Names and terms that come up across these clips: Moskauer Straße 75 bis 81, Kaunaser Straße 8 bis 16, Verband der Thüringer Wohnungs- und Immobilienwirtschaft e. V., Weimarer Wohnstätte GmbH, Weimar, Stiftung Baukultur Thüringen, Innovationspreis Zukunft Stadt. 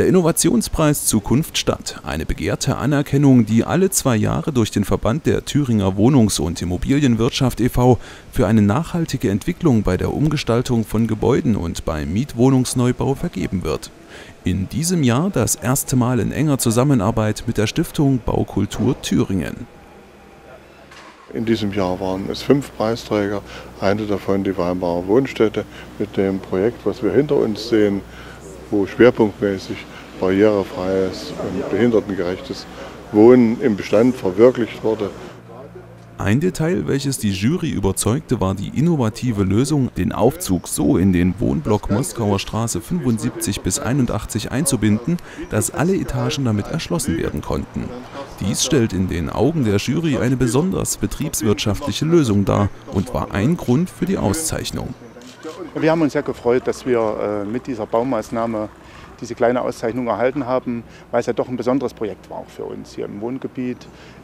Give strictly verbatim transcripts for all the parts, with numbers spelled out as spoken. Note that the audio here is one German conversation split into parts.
Der Innovationspreis Zukunft Stadt, eine begehrte Anerkennung, die alle zwei Jahre durch den Verband der Thüringer Wohnungs- und Immobilienwirtschaft e V für eine nachhaltige Entwicklung bei der Umgestaltung von Gebäuden und beim Mietwohnungsneubau vergeben wird. In diesem Jahr das erste Mal in enger Zusammenarbeit mit der Stiftung Baukultur Thüringen. In diesem Jahr waren es fünf Preisträger, eine davon die Weimarer Wohnstätte mit dem Projekt, was wir hinter uns sehen, wo schwerpunktmäßig barrierefreies und behindertengerechtes Wohnen im Bestand verwirklicht wurde. Ein Detail, welches die Jury überzeugte, war die innovative Lösung, den Aufzug so in den Wohnblock Moskauer Straße fünfundsiebzig bis einundachtzig einzubinden, dass alle Etagen damit erschlossen werden konnten. Dies stellt in den Augen der Jury eine besonders betriebswirtschaftliche Lösung dar und war ein Grund für die Auszeichnung. Wir haben uns sehr gefreut, dass wir mit dieser Baumaßnahme diese kleine Auszeichnung erhalten haben, weil es ja doch ein besonderes Projekt war auch für uns hier im Wohngebiet.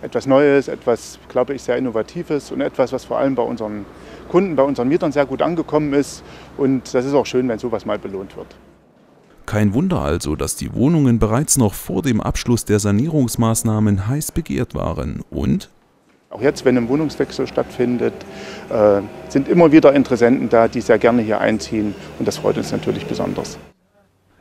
Etwas Neues, etwas, glaube ich, sehr Innovatives und etwas, was vor allem bei unseren Kunden, bei unseren Mietern sehr gut angekommen ist. Und das ist auch schön, wenn sowas mal belohnt wird. Kein Wunder also, dass die Wohnungen bereits noch vor dem Abschluss der Sanierungsmaßnahmen heiß begehrt waren und auch jetzt, wenn ein Wohnungswechsel stattfindet, sind immer wieder Interessenten da, die sehr gerne hier einziehen. Und das freut uns natürlich besonders.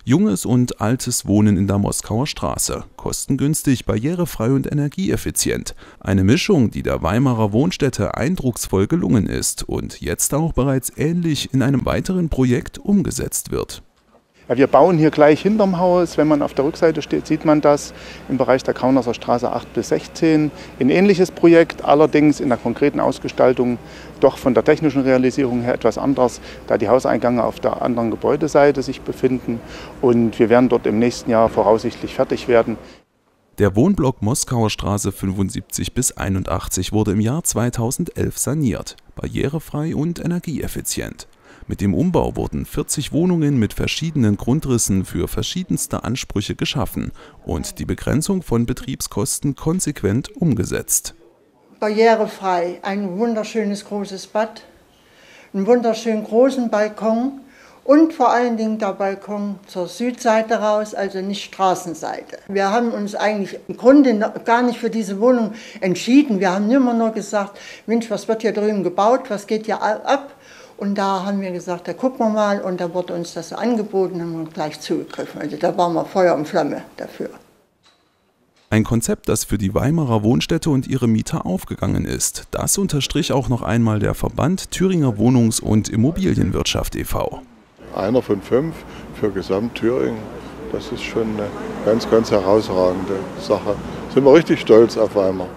Junges und altes Wohnen in der Moskauer Straße. Kostengünstig, barrierefrei und energieeffizient. Eine Mischung, die der Weimarer Wohnstätte eindrucksvoll gelungen ist und jetzt auch bereits ähnlich in einem weiteren Projekt umgesetzt wird. Ja, wir bauen hier gleich hinterm Haus. Wenn man auf der Rückseite steht, sieht man das im Bereich der Kaunaser Straße acht bis sechzehn. Ein ähnliches Projekt, allerdings in der konkreten Ausgestaltung doch von der technischen Realisierung her etwas anders, da die Hauseingänge auf der anderen Gebäudeseite sich befinden. Und wir werden dort im nächsten Jahr voraussichtlich fertig werden. Der Wohnblock Moskauer Straße fünfundsiebzig bis einundachtzig wurde im Jahr zweitausendelf saniert, barrierefrei und energieeffizient. Mit dem Umbau wurden vierzig Wohnungen mit verschiedenen Grundrissen für verschiedenste Ansprüche geschaffen und die Begrenzung von Betriebskosten konsequent umgesetzt. Barrierefrei, ein wunderschönes großes Bad, einen wunderschönen großen Balkon und vor allen Dingen der Balkon zur Südseite raus, also nicht Straßenseite. Wir haben uns eigentlich im Grunde gar nicht für diese Wohnung entschieden. Wir haben immer nur gesagt, Mensch, was wird hier drüben gebaut, was geht hier ab? Und da haben wir gesagt, da gucken wir mal, und da wurde uns das angeboten, haben wir gleich zugegriffen. Also da waren wir Feuer und Flamme dafür. Ein Konzept, das für die Weimarer Wohnstätte und ihre Mieter aufgegangen ist. Das unterstrich auch noch einmal der Verband Thüringer Wohnungs- und Immobilienwirtschaft e V Einer von fünf für Gesamt-Thüringen, das ist schon eine ganz, ganz herausragende Sache. Sind wir richtig stolz auf Weimar.